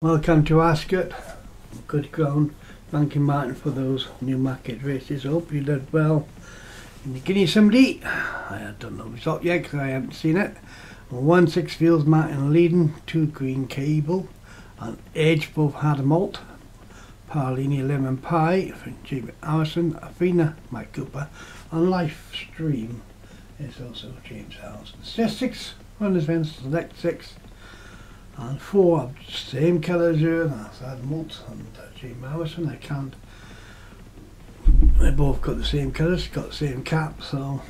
Welcome to Ascot, good ground. Thanking Martin for those Newmarket races. Hope you did well. And you can hear somebody. I don't know the result yet because I haven't seen it. 1 6 Fields, Martin Leading, 2 Green Cable, and Hedge both had a malt. Paolini Lemon Pie from James Allison, Athena Mike Cooper, and Lifestream is also James Allison. Six runners fence, select six. And 4 of the same colour as you, that's Admalt and Jim Mousens. I can't, they both got the same colours, got the same cap, so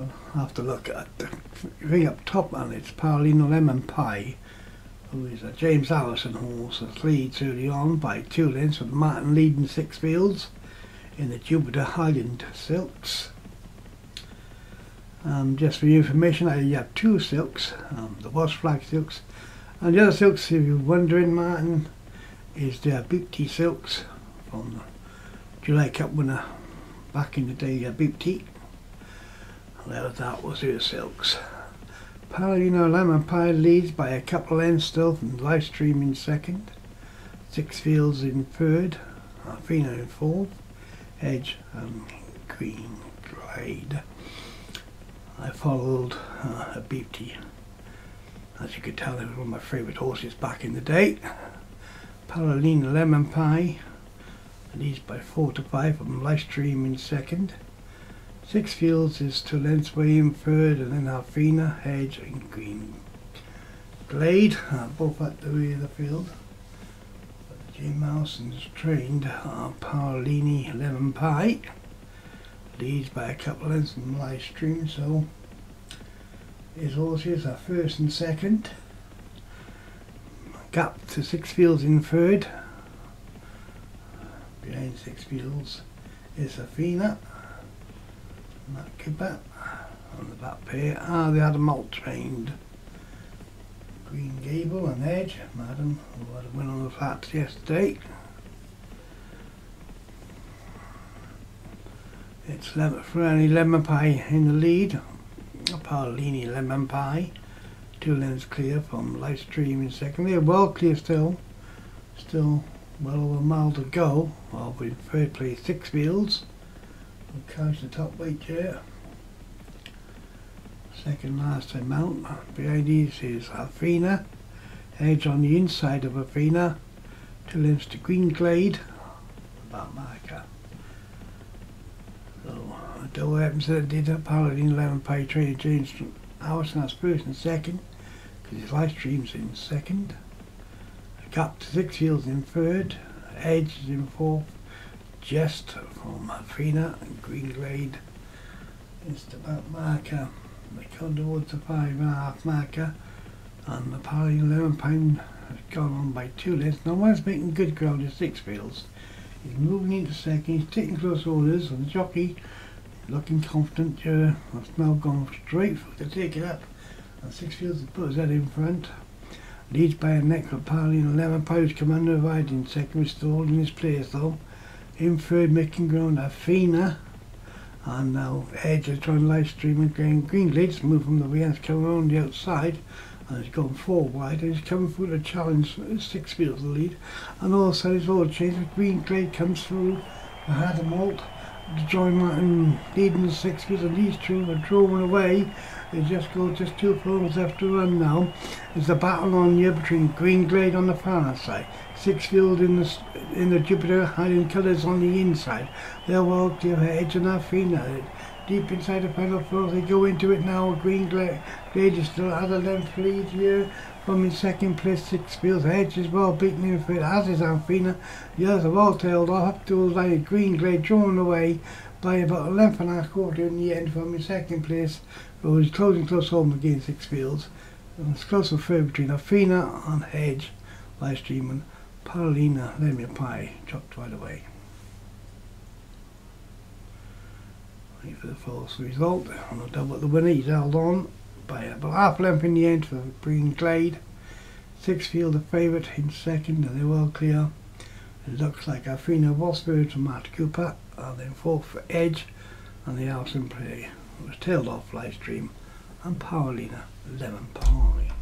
I'll have to look at the thing up top, and it's Paolini Lemon Pie, who is a James Allison horse that leads early on by 2 lengths with Martin Leading 6 Fields in the Jupiter Highland silks. Just for your information, I have 2 silks, the Walsh Flag silks, and the other silks, if you're wondering, Martin, is the Boop Tea silks from the July Cup winner back in the day, Boop Tea. Well, that was her silks. Paolini Lemon Pie leads by a couple lengths still from Lifestream in second, 6 Fields in third, Alfina in fourth, Hedge and Green Glade. I followed a Boop Tea. As you could tell, they were one of my favourite horses back in the day. Paolini Lemon Pie leads by 4 to 5 from Lifestream in second. 6 Fields is 2 lengths way in third, and then Alfina, Hedge and Green Glade, both at the rear of the field. But Jim Mousens trained Paolini Lemon Pie. Leads by a couple lengths from Lifestream, so his horses are first and second. Gap to 6 Fields in third. Behind 6 Fields is Athena, Matt Cooper. On the back pair are the Adamalt trained Green Gable and Edge, Madam, who had a win on the flats yesterday. It's Paolini Lemon Pie in the lead. Paolini Lemon Pie, 2 lengths clear from Lifestream in second. They're well clear still. Still well over a mile to go. Well, in third place, 6 Fields. We'll catch the top weight here. Second last time out. Behind these is Alfina. Edge on the inside of Alfina. 2 lengths to Green Glade. About marker. Double happens that did that Paolini Lemon Pie trainer James Allison as first and second, because his Lifestream's in second. A gap to 6 Fields in third, Edge is in fourth, just from Athena and Green Glade. It's the back marker. They come towards the 5.5 marker, and the Paolini Lemon Pie has gone on by 2 lengths. No one's making good ground in 6 Fields. He's moving into second, he's taking close orders, and the jockey looking confident here. I've now gone straight for to take it up, and 6 Fields has put his head in front. Leads by a neck with Paolini Lemon Pie, who's come under ride in second, is still holding his place though. In third, making ground, Athena, and now Edge is trying to live stream again. Green Glade's moved from the rear, has come around the outside, and he's gone 4 wide, and he's coming through the challenge. 6 Fields the lead, and all of a sudden it's all changed. Green Glade comes through the Hadamalt to join Martin Leading 6 Fields, and these 2 are drawn away. They just 2 furlongs left to run now. There's a battle on here between Green Glade on the far side, 6 Fields in the Jupiter Highland colours on the inside. They're well clear. Hedge and Athena deep inside the final furlong. They go into it now. Green Glade is still at a length lead here from in second place, 6 Fields. Hedge is well beaten in third, as is Alfina. The others are all tailed off up to a Green Glade, drawn away by about a length and a quarter in the end from in second place, who is closing close home again, 6 Fields. And it's close to third between Alfina and Hedge. Livestream and Paolini Lemon Pie chopped right away. Wait for the false result. On the double, the winner is held on by about half length in the end for Green Glade. 6 Field the favourite in second, and they're well clear. It looks like Athena was third for Matt Cooper, and then fourth for Edge, and the Allison play was tailed off Livestream and Paolini Lemon Pie.